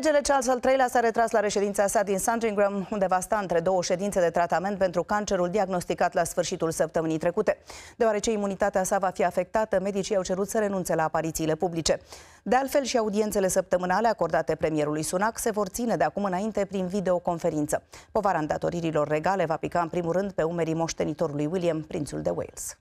Regele Charles al III-lea s-a retras la reședința sa din Sandringham, unde va sta între două ședințe de tratament pentru cancerul diagnosticat la sfârșitul săptămânii trecute. Deoarece imunitatea sa va fi afectată, medicii au cerut să renunțe la aparițiile publice. De altfel, și audiențele săptămânale acordate premierului Sunak se vor ține de acum înainte prin videoconferință. Povara îndatoririlor regale va pica în primul rând pe umerii moștenitorului William, prințul de Wales.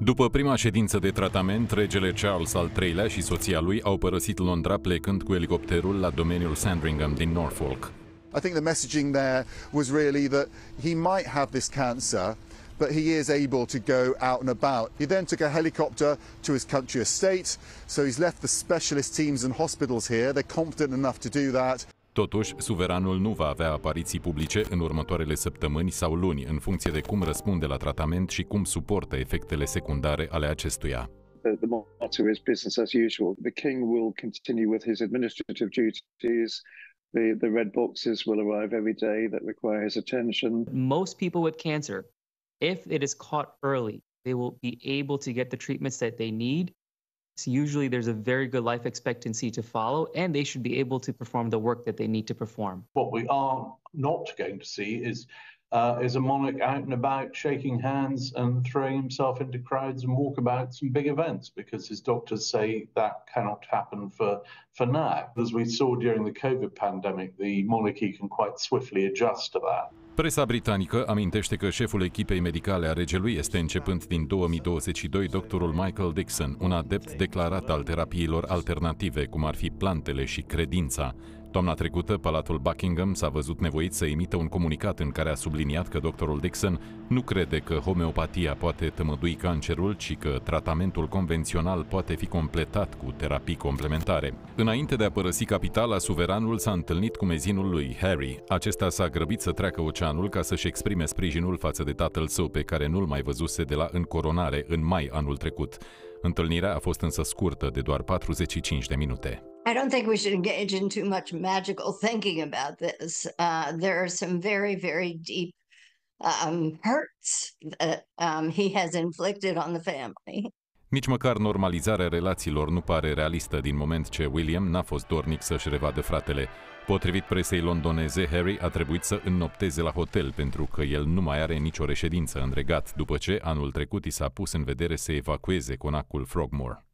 După prima ședință de tratament, regele Charles al III-lea și soția lui au părăsit Londra plecând cu elicopterul la domeniul Sandringham din Norfolk. I think the messaging there was really that he might have this cancer, but he is able to go out and about. He then took a helicopter to his country estate, so he's left the specialist teams and hospitals here. They're confident enough to do that. Totuși, suveranul nu va avea apariții publice în următoarele săptămâni sau luni, în funcție de cum răspunde la tratament și cum suportă efectele secundare ale acestuia. The motto is business as usual. The king will continue with his administrative duties. The red boxes will arrive every day that require his attention. Most people with cancer, if it is caught early, they will be able to get the treatments that they need. Usually there's a very good life expectancy to follow, and they should be able to perform the work that they need to perform. What we are not going to see is a monarch out and about shaking hands and throwing himself into crowds and walkabouts and big events, because his doctors say that cannot happen for now. As we saw during the COVID pandemic, the monarchy can quite swiftly adjust to that. Presa britanică amintește că șeful echipei medicale a regelui este, începând din 2022, doctorul Michael Dixon, un adept declarat al terapiilor alternative, cum ar fi plantele și credința. Toamna trecută, Palatul Buckingham s-a văzut nevoit să emită un comunicat în care a subliniat că doctorul Dixon nu crede că homeopatia poate tămădui cancerul, ci că tratamentul convențional poate fi completat cu terapii complementare. Înainte de a părăsi capitala, suveranul s-a întâlnit cu mezinul lui Harry. Acesta s-a grăbit să treacă oceanul ca să-și exprime sprijinul față de tatăl său, pe care nu-l mai văzuse de la încoronare în mai anul trecut. Întâlnirea a fost însă scurtă, de doar 45 de minute. I don't think we should engage in too much magical thinking about this. There are some very, very deep hurts that he has inflicted on the family. Nici măcar normalizarea relațiilor nu pare realistă, din moment ce William n-a fost dornic să-și revadă fratele. Potrivit presei londoneze, Harry a trebuit să înnopteze la hotel pentru că el nu mai are nicio reședință în regat, după ce anul trecut i s-a pus în vedere să evacueze conacul Frogmore.